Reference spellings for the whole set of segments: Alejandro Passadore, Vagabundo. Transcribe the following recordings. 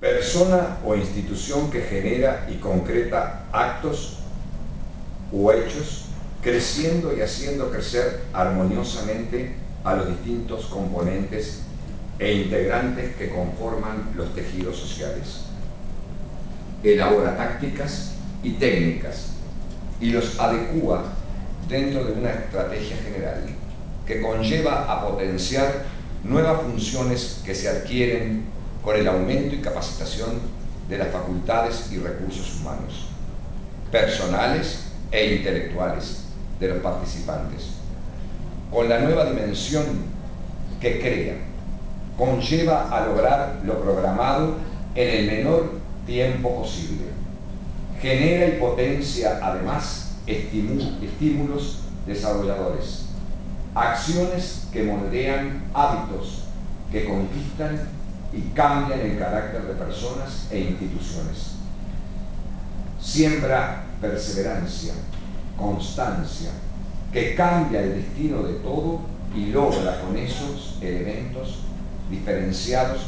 persona o institución que genera y concreta actos o hechos, creciendo y haciendo crecer armoniosamente a los distintos componentes e integrantes que conforman los tejidos sociales. Elabora tácticas y técnicas y los adecúa dentro de una estrategia general que conlleva a potenciar nuevas funciones que se adquieren con el aumento y capacitación de las facultades y recursos humanos, personales e intelectuales de los participantes, con la nueva dimensión que crea, conlleva a lograr lo programado en el menor tiempo posible. Genera y potencia además estímulos desarrolladores, acciones que moldean hábitos, que conquistan y cambian el carácter de personas e instituciones. Siembra perseverancia, constancia, que cambia el destino de todo y logra con esos elementos diferenciados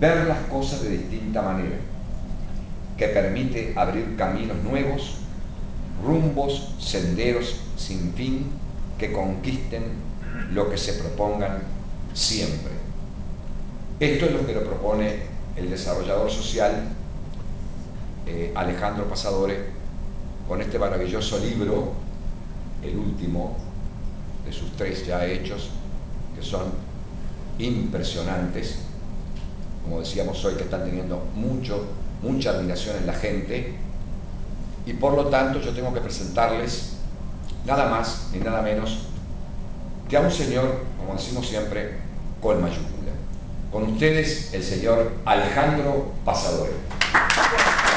ver las cosas de distinta manera, que permite abrir caminos nuevos, rumbos, senderos sin fin que conquisten lo que se propongan siempre. Esto es lo que lo propone el desarrollador social Alejandro Passadore con este maravilloso libro, el último de sus tres ya hechos, que son impresionantes, como decíamos hoy, que están teniendo mucha admiración en la gente, y por lo tanto yo tengo que presentarles nada más ni nada menos que a un señor, como decimos siempre, con mayúscula. Con ustedes, el señor Alejandro Passadore.